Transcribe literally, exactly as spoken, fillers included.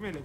Really?